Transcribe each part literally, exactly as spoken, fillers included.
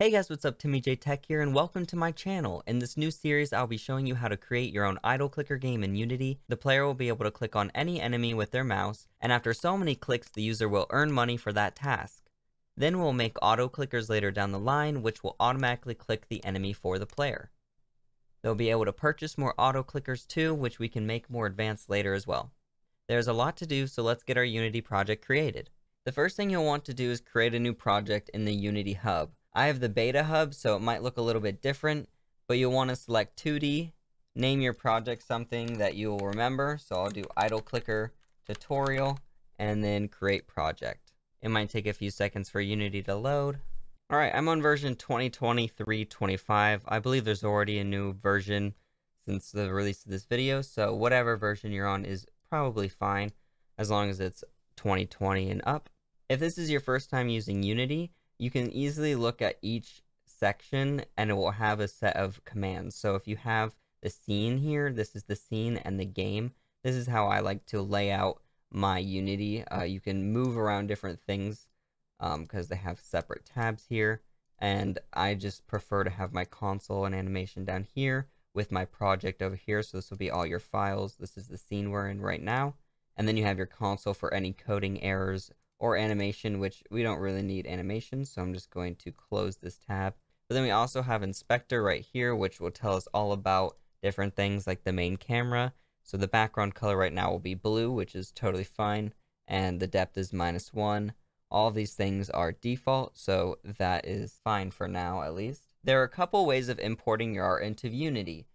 Hey guys, what's up? Timmy J Tech here, and welcome to my channel. In this new series, I'll be showing you how to create your own idle clicker game in Unity. The player will be able to click on any enemy with their mouse, and after so many clicks, the user will earn money for that task. Then we'll make auto clickers later down the line, which will automatically click the enemy for the player. They'll be able to purchase more auto clickers too, which we can make more advanced later as well. There's a lot to do, so let's get our Unity project created. The first thing you'll want to do is create a new project in the Unity Hub. I have the beta hub, so it might look a little bit different, but you'll want to select two D, name your project something that you'll remember. So I'll do idle clicker tutorial and then create project. It might take a few seconds for Unity to load. All right, I'm on version twenty twenty-three twenty-five. I believe there's already a new version since the release of this video. So whatever version you're on is probably fine as long as it's twenty twenty and up. If this is your first time using Unity, you can easily look at each section and it will have a set of commands. So if you have the scene here, this is the scene and the game. This is how I like to lay out my Unity. Uh, you can move around different things because um, they have separate tabs here. And I just prefer to have my console and animation down here with my project over here. So this will be all your files. This is the scene we're in right now. And then you have your console for any coding errors or animation, which we don't really need animation, so I'm just going to close this tab. But then we also have inspector right here, which will tell us all about different things like the main camera. So the background color right now will be blue, which is totally fine, and the depth is minus one. All these things are default, so that is fine for now at least. There are a couple ways of importing your art into Unity.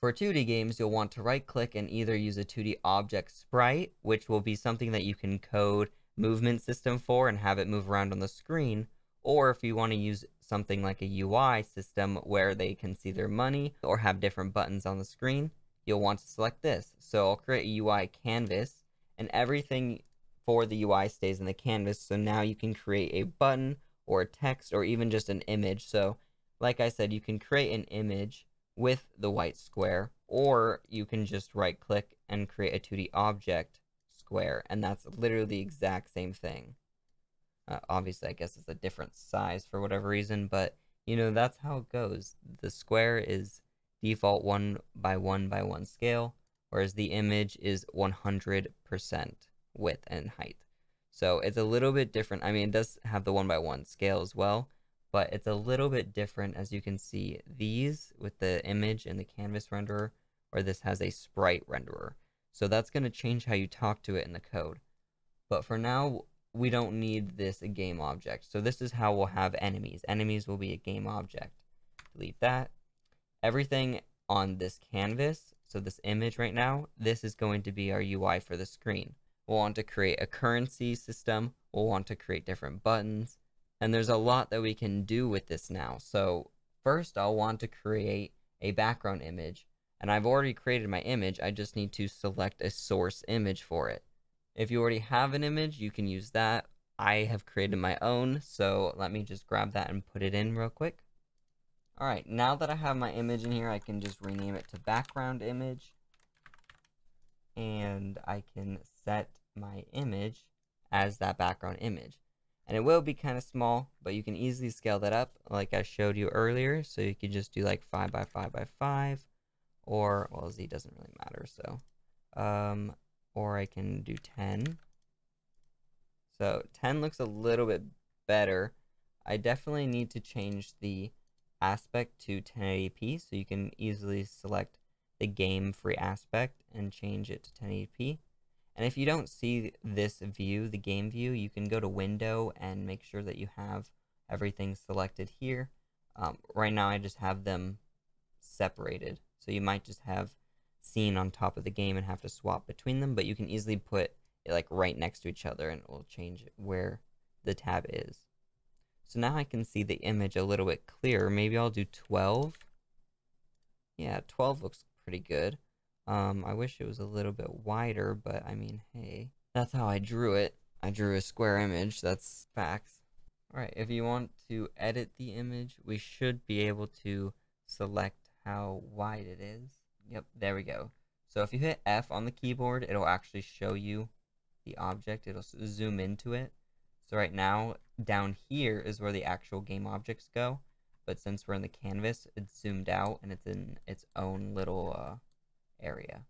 For two D games, you'll want to right click and either use a two D object sprite, which will be something that you can code movement system for and have it move around on the screen, or if you want to use something like a U I system where they can see their money or have different buttons on the screen, you'll want to select this. So I'll create a U I canvas, and everything for the U I stays in the canvas. So now you can create a button or a text or even just an image. So like I said, you can create an image with the white square, or you can just right click and create a two D object square, and that's literally the exact same thing. Uh, obviously, I guess it's a different size for whatever reason, but you know, that's how it goes. The square is default one by one by one scale, whereas the image is one hundred percent width and height. So it's a little bit different. I mean, it does have the one by one scale as well, but it's a little bit different. As you can see, these with the image and the canvas renderer, or this has a sprite renderer. So that's going to change how you talk to it in the code. But for now, we don't need this a game object. So this is how we'll have enemies. Enemies will be a game object. Delete that. Everything on this canvas, so this image right now, this is going to be our U I for the screen. We'll want to create a currency system. We'll want to create different buttons. And there's a lot that we can do with this now. So first, I'll want to create a background image. And I've already created my image, I just need to select a source image for it. If you already have an image, you can use that. I have created my own, so let me just grab that and put it in real quick. Alright, now that I have my image in here, I can just rename it to background image. And I can set my image as that background image. And it will be kind of small, but you can easily scale that up like I showed you earlier. So you can just do like five by five by five. Or, well, Z doesn't really matter, so, um, or I can do ten. So ten looks a little bit better. I definitely need to change the aspect to ten eighty p, so you can easily select the game free aspect and change it to ten eighty p. And if you don't see this view, the game view, you can go to window and make sure that you have everything selected here. Um, right now I just have them separated. So you might just have scene on top of the game and have to swap between them, but you can easily put it like right next to each other and it will change where the tab is. So now I can see the image a little bit clearer. Maybe I'll do twelve. Yeah, twelve looks pretty good. Um, I wish it was a little bit wider, but I mean, hey, that's how I drew it. I drew a square image, that's facts. All right, if you want to edit the image, we should be able to select how wide it is. Yep, there we go. So if you hit F on the keyboard, it'll actually show you the object. It'll zoom into it. So right now, down here is where the actual game objects go, but since we're in the canvas, it's zoomed out and it's in its own little uh, area.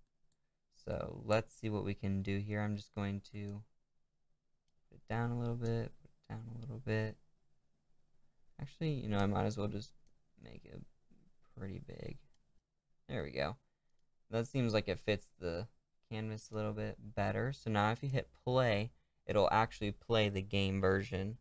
So let's see what we can do here. I'm just going to put it down a little bit, put it down a little bit. Actually, you know, I might as well just make it pretty big. There we go. That seems like it fits the canvas a little bit better. So now if you hit play, it'll actually play the game version,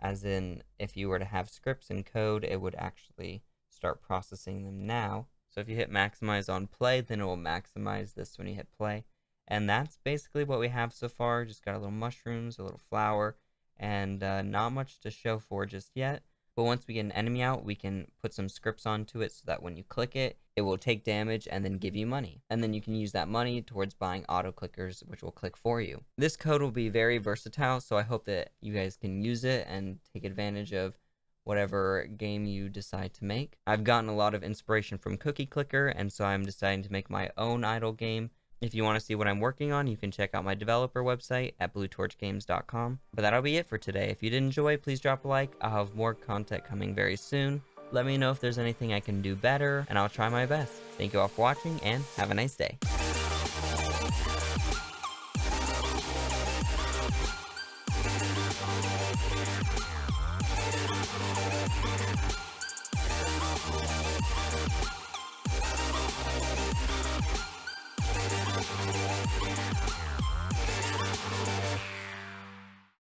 as in if you were to have scripts and code, it would actually start processing them now. So if you hit maximize on play, then it will maximize this when you hit play. And that's basically what we have so far. Just got a little mushrooms, a little flower, and uh, not much to show for just yet. But once we get an enemy out, we can put some scripts onto it so that when you click it, it will take damage and then give you money. And then you can use that money towards buying auto clickers, which will click for you. This code will be very versatile, so I hope that you guys can use it and take advantage of whatever game you decide to make. I've gotten a lot of inspiration from Cookie Clicker, and so I'm deciding to make my own idle game. If you want to see what I'm working on, you can check out my developer website at blue torch games dot com. But that'll be it for today. If you did enjoy, please drop a like. I'll have more content coming very soon. Let me know if there's anything I can do better, and I'll try my best. Thank you all for watching, and have a nice day.